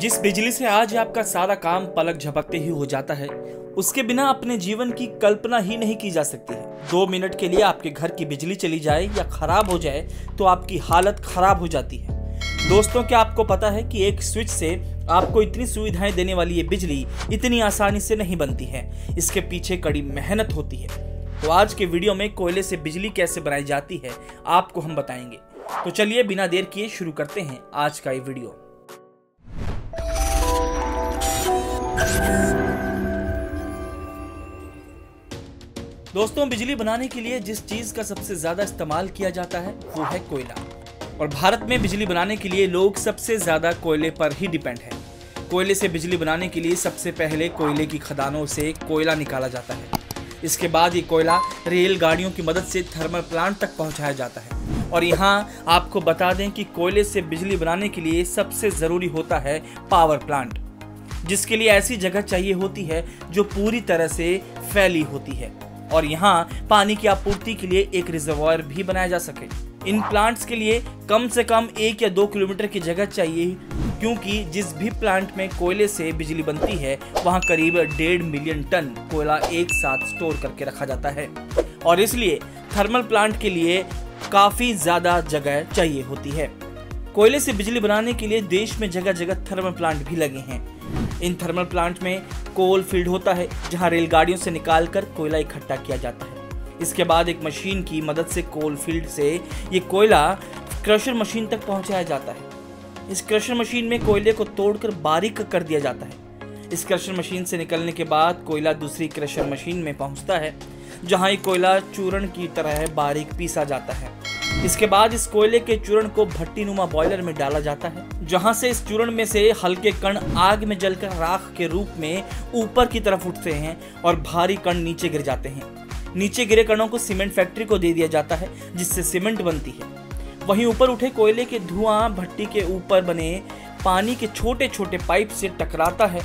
जिस बिजली से आज आपका सारा काम पलक झपकते ही हो जाता है, उसके बिना अपने जीवन की कल्पना ही नहीं की जा सकती है। 2 मिनट के लिए आपके घर की बिजली चली जाए या खराब हो जाए तो आपकी हालत खराब हो जाती है। दोस्तों, क्या आपको पता है कि एक स्विच से आपको इतनी सुविधाएं देने वाली ये बिजली इतनी आसानी से नहीं बनती है। इसके पीछे कड़ी मेहनत होती है। तो आज के वीडियो में कोयले से बिजली कैसे बनाई जाती है आपको हम बताएंगे। तो चलिए बिना देर किए शुरू करते हैं आज का ये वीडियो। दोस्तों, बिजली बनाने के लिए जिस चीज का सबसे ज्यादा इस्तेमाल किया जाता है वो है कोयला। और भारत में बिजली बनाने के लिए लोग सबसे ज़्यादा कोयले पर ही डिपेंड हैं। कोयले से बिजली बनाने के लिए सबसे पहले कोयले की खदानों से कोयला निकाला जाता है। इसके बाद ये कोयला रेलगाड़ियों की मदद से थर्मल प्लांट तक पहुंचाया जाता है। और यहाँ आपको बता दें कि कोयले से बिजली बनाने के लिए सबसे ज़रूरी होता है पावर प्लांट, जिसके लिए ऐसी जगह चाहिए होती है जो पूरी तरह से फैली होती है और यहाँ पानी की आपूर्ति के लिए एक रिजर्वॉयर भी बनाया जा सके। इन प्लांट्स के लिए कम से कम 1 या 2 किलोमीटर की जगह चाहिए, क्योंकि जिस भी प्लांट में कोयले से बिजली बनती है वहां करीब 1.5 मिलियन टन कोयला एक साथ स्टोर करके रखा जाता है। और इसलिए थर्मल प्लांट के लिए काफ़ी ज़्यादा जगह चाहिए होती है। कोयले से बिजली बनाने के लिए देश में जगह जगह थर्मल प्लांट भी लगे हैं। इन थर्मल प्लांट में कोल फील्ड होता है, जहाँ रेलगाड़ियों से निकाल कर कोयला इकट्ठा किया जाता है। इसके बाद एक मशीन की मदद से कोल फील्ड से ये कोयला क्रशर मशीन तक पहुंचाया जाता है। इस क्रशर मशीन में कोयले को तोड़कर बारीक कर दिया जाता है। इस क्रशर मशीन से निकलने के बाद कोयला दूसरी क्रशर मशीन में पहुंचता है, जहां ये कोयला चूर्ण की तरह बारीक पीसा जाता है। इसके बाद इस कोयले के चूर्ण को भट्टी नुमा बॉयलर में डाला जाता है, जहाँ से इस चूर्ण में से हल्के कण आग में जलकर राख के रूप में ऊपर की तरफ उठते हैं और भारी कण नीचे गिर जाते हैं। नीचे गिरे कणों को सीमेंट फैक्ट्री को दे दिया जाता है, जिससे सीमेंट बनती है। वहीं ऊपर उठे कोयले के धुआं भट्टी के ऊपर बने पानी के छोटे छोटे पाइप से टकराता है,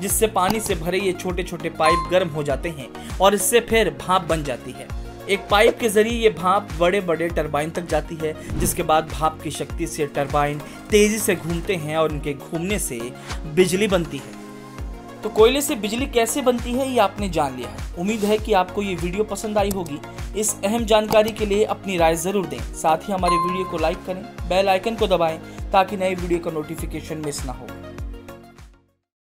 जिससे पानी से भरे ये छोटे छोटे पाइप गर्म हो जाते हैं और इससे फिर भाप बन जाती है। एक पाइप के जरिए ये भाप बड़े बड़े टरबाइन तक जाती है, जिसके बाद भाप की शक्ति से टरबाइन तेजी से घूमते हैं और उनके घूमने से बिजली बनती है। तो कोयले से बिजली कैसे बनती है ये आपने जान लिया है। उम्मीद है कि आपको ये वीडियो पसंद आई होगी। इस अहम जानकारी के लिए अपनी राय ज़रूर दें। साथ ही हमारे वीडियो को लाइक करें, बेल आइकन को दबाएं ताकि नए वीडियो का नोटिफिकेशन मिस ना हो।